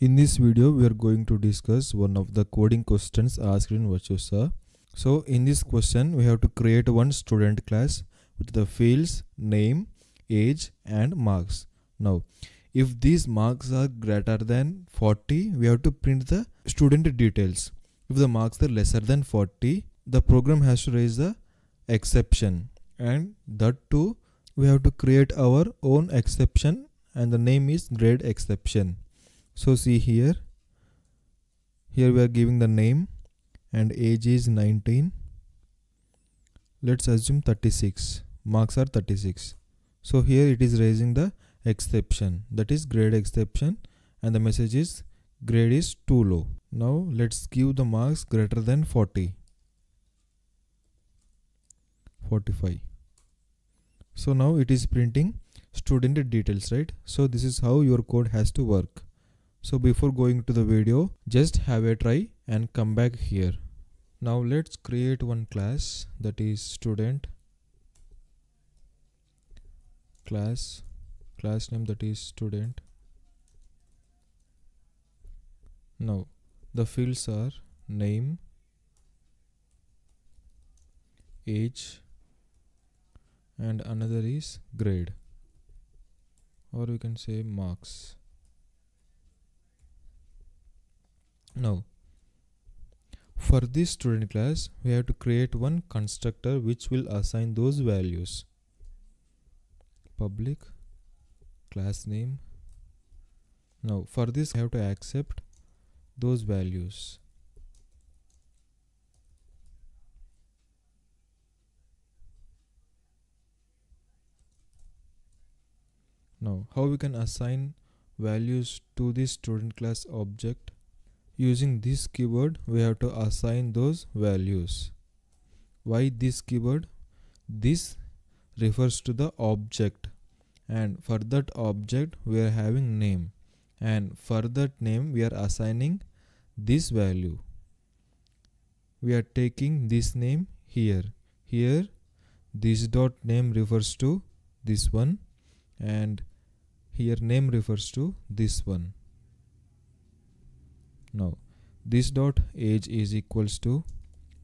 In this video, we are going to discuss one of the coding questions asked in Virtusa. So in this question, we have to create one student class with the fields name, age and marks. Now, if these marks are greater than 40, we have to print the student details. If the marks are lesser than 40, the program has to raise the exception, and that too, we have to create our own exception and the name is GradeException. So see here we are giving the name and age is 19. Let's assume 36. Marks are 36. So here it is raising the exception, that is GradeException, and the message is grade is too low. Now let's give the marks greater than 40. 45. So now it is printing student details, right? So this is how your code has to work. So before going to the video, just have a try and come back here. Now let's create one class, that is student class, class name that is student. Now the fields are name, age and another is grade, or we can say marks. Now, for this student class, we have to create one constructor which will assign those values. Public class name. Now, for this, I have to accept those values. Now, how we can assign values to this student class object? Using this keyword, we have to assign those values. Why this keyword? This refers to the object, and for that object we are having name, and for that name we are assigning this value. We are taking this name here. Here this dot name refers to this one, and here name refers to this one. Now this dot age is equals to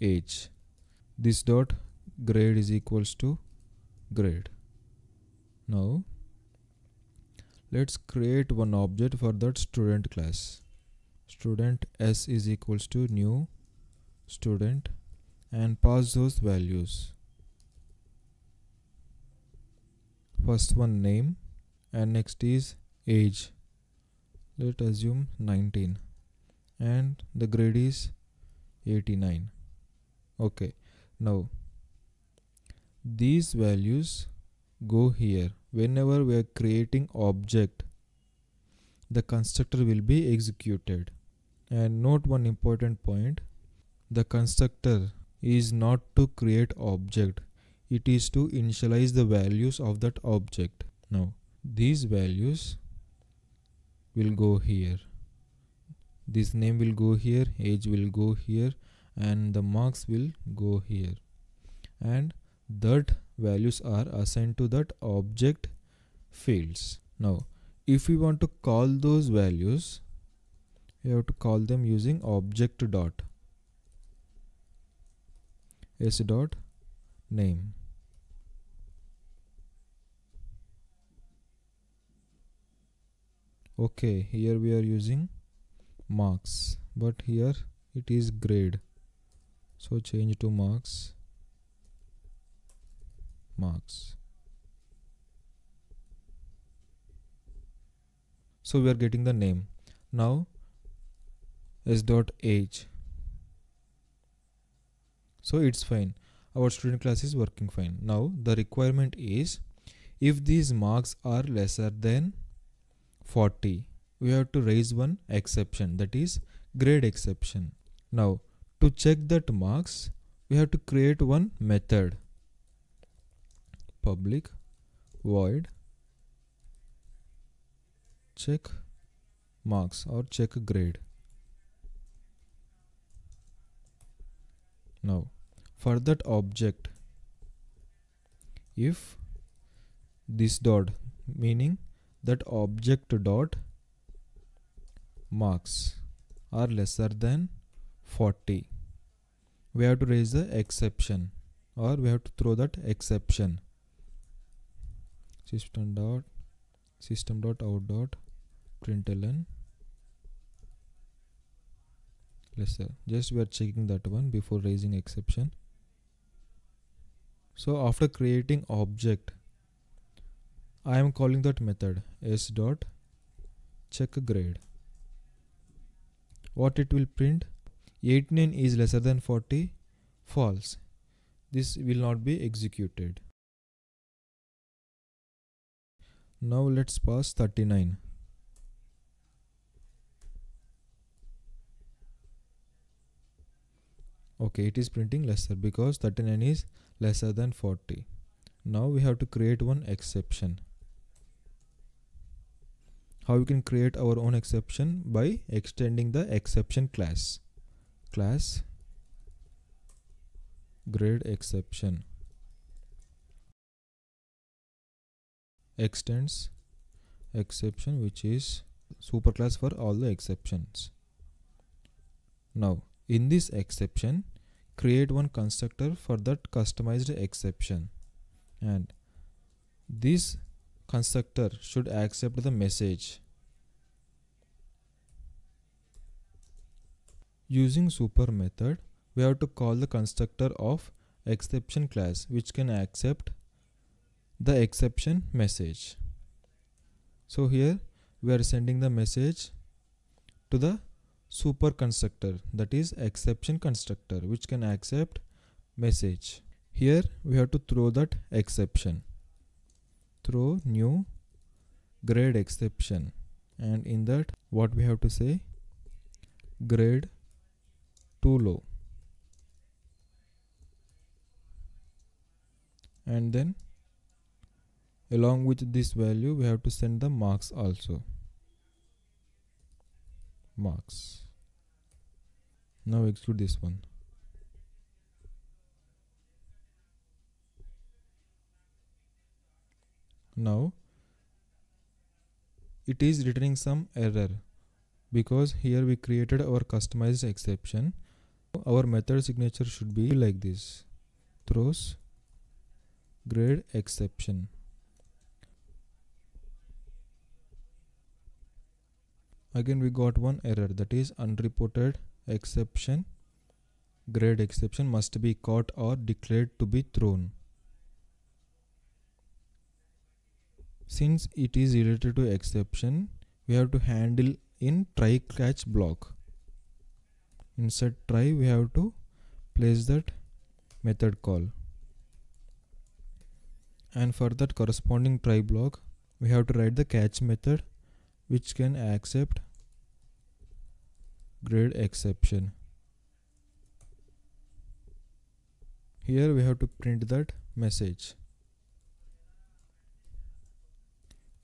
age, this dot grade is equals to grade. Now let's create one object for that student class. Student s is equals to new student and pass those values. First one name and next is age. Let's assume 19 and the grade is 89. Okay, now these values go here. Whenever we are creating object, the constructor will be executed. And note one important point, the constructor is not to create object. It is to initialize the values of that object. Now these values will go here. This name will go here, age will go here, and the marks will go here. And that values are assigned to that object fields. Now if we want to call those values, we have to call them using object dot s dot name. Okay, here we are using marks, but here it is grade, so change to marks. So we are getting the name. Now s dot age, so it's fine. Our student class is working fine. Now the requirement is, if these marks are lesser than 40, we have to raise one exception, that is GradeException. Now to check that marks, we have to create one method. Public void check marks or check grade. Now for that object, if this dot, meaning that object dot marks are lesser than 40, we have to raise the exception, or we have to throw that exception. System.out.println lesser. Just we are checking that one before raising exception. So after creating object, I am calling that method s.checkGrade. What it will print? 89 is lesser than 40, false. This will not be executed. Now let's pass 39. Okay, it is printing lesser because 39 is lesser than 40. Now we have to create one exception. How we can create our own exception? By extending the exception class. Class GradeException extends exception, which is superclass for all the exceptions. Now in this exception, create one constructor for that customized exception, and this constructor should accept the message using super method. We have to call the constructor of exception class, which can accept the exception message. So here we are sending the message to the super constructor, that is exception constructor, which can accept message. Here we have to throw that exception. Throw new grade exception, and in that what we have to say? Grade too low, and then along with this value we have to send the marks also. Marks. Now execute this one. Now it is returning some error because here we created our customized exception. Our method signature should be like this: throws grade exception. Again we got one error, that is unreported exception grade exception must be caught or declared to be thrown. Since it is related to exception, we have to handle in try catch block. Inside try we have to place that method call, and for that corresponding try block we have to write the catch method, which can accept grade exception. Here we have to print that message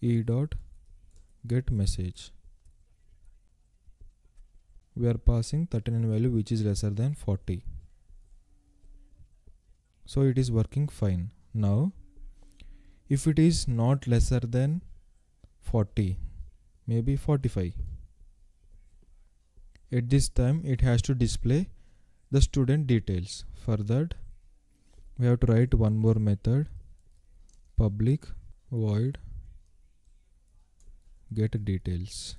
e.getMessage. We are passing 39 value, which is lesser than 40. So it is working fine. Now if it is not lesser than 40, maybe 45, at this time it has to display the student details. For that we have to write one more method, public void getDetails.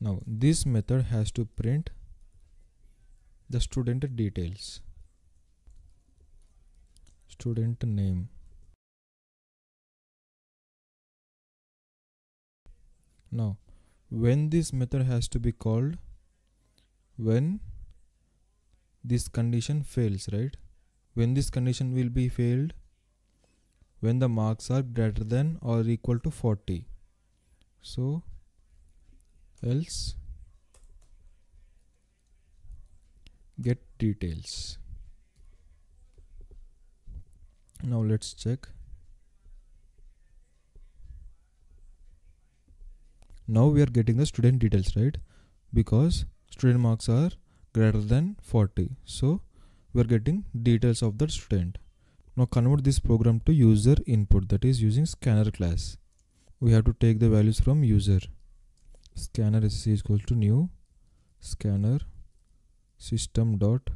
Now this method has to print the student details. Student name. Now when this method has to be called? When this condition fails, right? When this condition will be failed? When the marks are greater than or equal to 40. So else get details. Now let's check. Now we are getting the student details, right? Because student marks are greater than 40. So we are getting details of the student. Now convert this program to user input, that is using Scanner class. We have to take the values from user. scanner is equals to new scanner system dot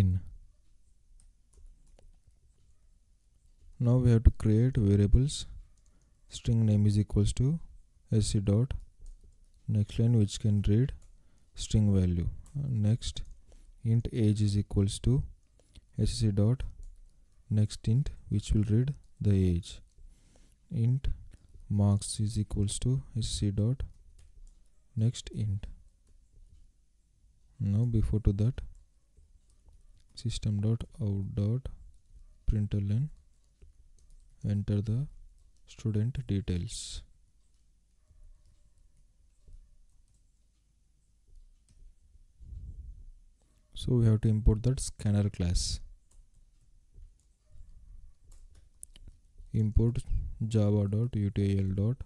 in. Now we have to create variables. String name is equals to sc dot next line, which can read string value. Next int age is equals to sc dot next int, which will read the age. Int marks is equals to sc dot next int. Now before to that, system dot out dot println, enter the student details. So we have to import that scanner class. Import java.util.scanner.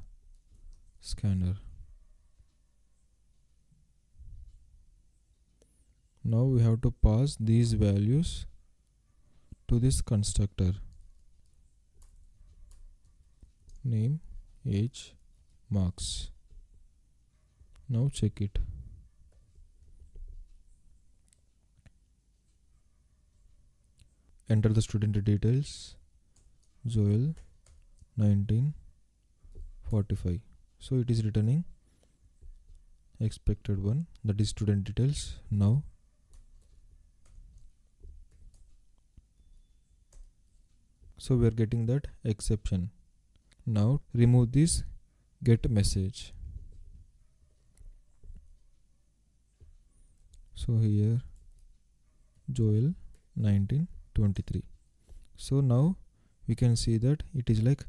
Now we have to pass these values to this constructor. Name, age, marks. Now check it. Enter the student details. Joel 1945. So it is returning expected one, that is student details. Now so we are getting that exception. Now remove this get message. So here Joel 1923. So now we can see that it is like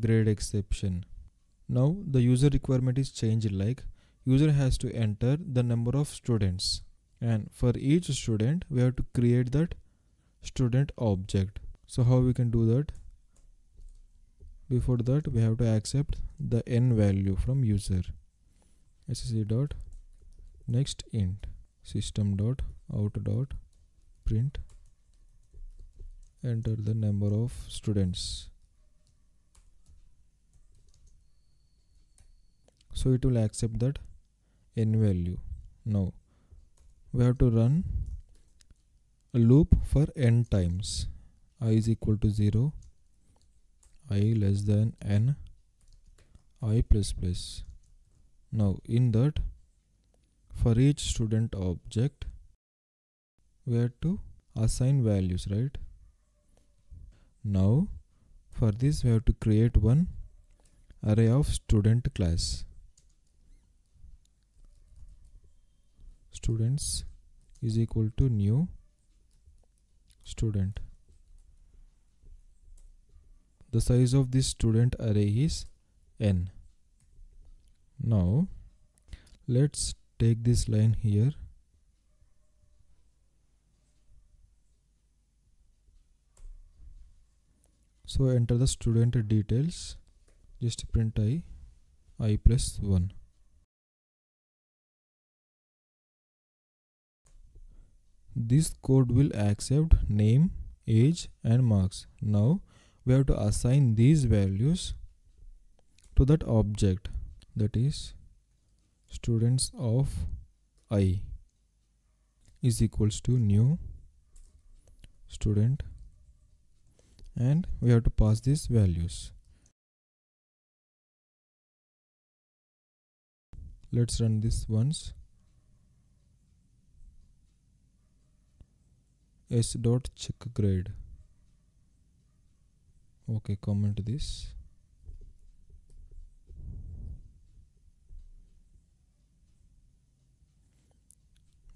grade exception. Now the user requirement is changed, like user has to enter the number of students, and for each student we have to create that student object. So how we can do that? Before that we have to accept the n value from user. Sc dot next int, system dot out dot print, enter the number of students. So it will accept that n value. Now we have to run a loop for n times. I is equal to 0, I less than n, I plus plus. Now in that, for each student object we have to assign values, right? Now for this we have to create one array of student class. Students is equal to new student. The size of this student array is n. Now let's take this line here. So enter the student details, just print I plus 1. This code will accept name, age and marks. Now we have to assign these values to that object, that is students of I is equals to new student, and we have to pass these values. Let's run this once. S dot check grade. Okay, comment this.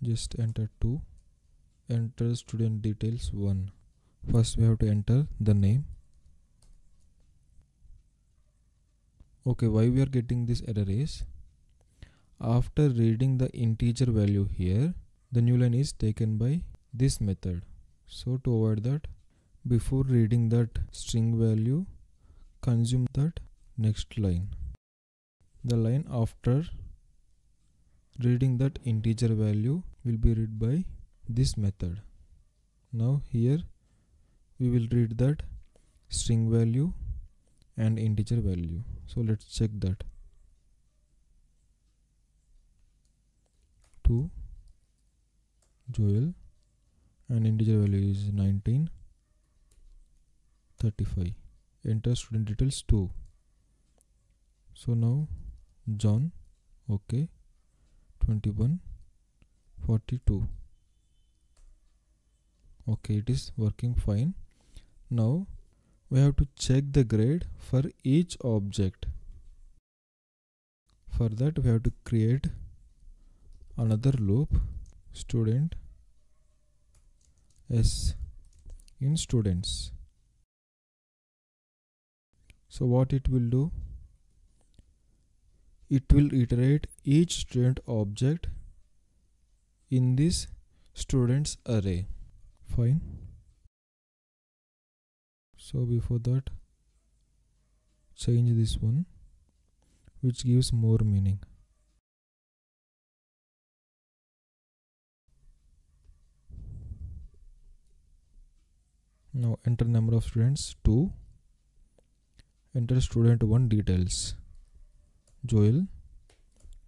Just enter 2. Enter student details 1. First we have to enter the name. Okay, why we are getting this error is, after reading the integer value here, the new line is taken by this method. So to avoid that, before reading that string value, consume that next line. The line after reading that integer value will be read by this method. Now here we will read that string value and integer value. So let's check that. 2 Joel and integer value is 1935. Enter student details 2. So now John, okay, 21 42, okay, it is working fine. Now we have to check the grade for each object. For that we have to create another loop, student s in students. So what it will do, it will iterate each student object in this students array. Fine. So before that, change this one, which gives more meaning. Now enter number of students 2. Enter student 1 details. Joel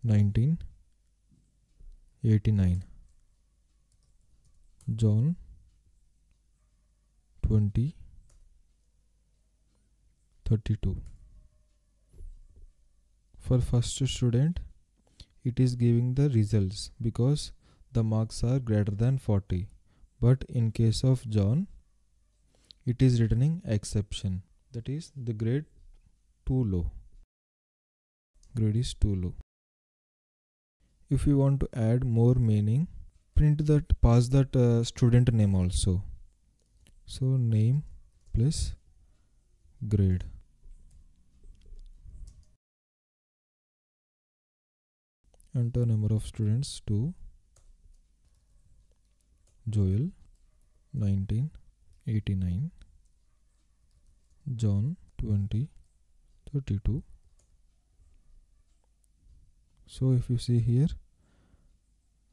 1989, John 2032. For first student it is giving the results because the marks are greater than 40, but in case of John it is returning exception, that is the grade too low. Grade is too low. If you want to add more meaning, print that, pass that student name also. So name plus grade. Enter number of students 2. Joel 1989, John 2032. So if you see here,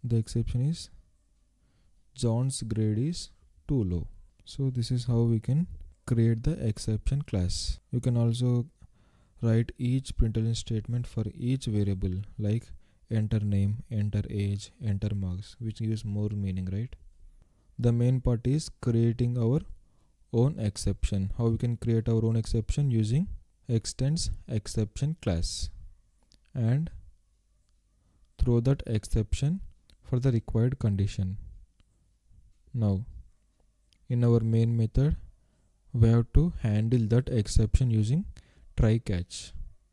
the exception is John's grade is too low. So this is how we can create the exception class. You can also write each println statement for each variable, like enter name, enter age, enter marks, which gives more meaning, right? The main part is creating our own exception. How we can create our own exception using extends exception class, and throw that exception for the required condition. Now in our main method we have to handle that exception using try catch.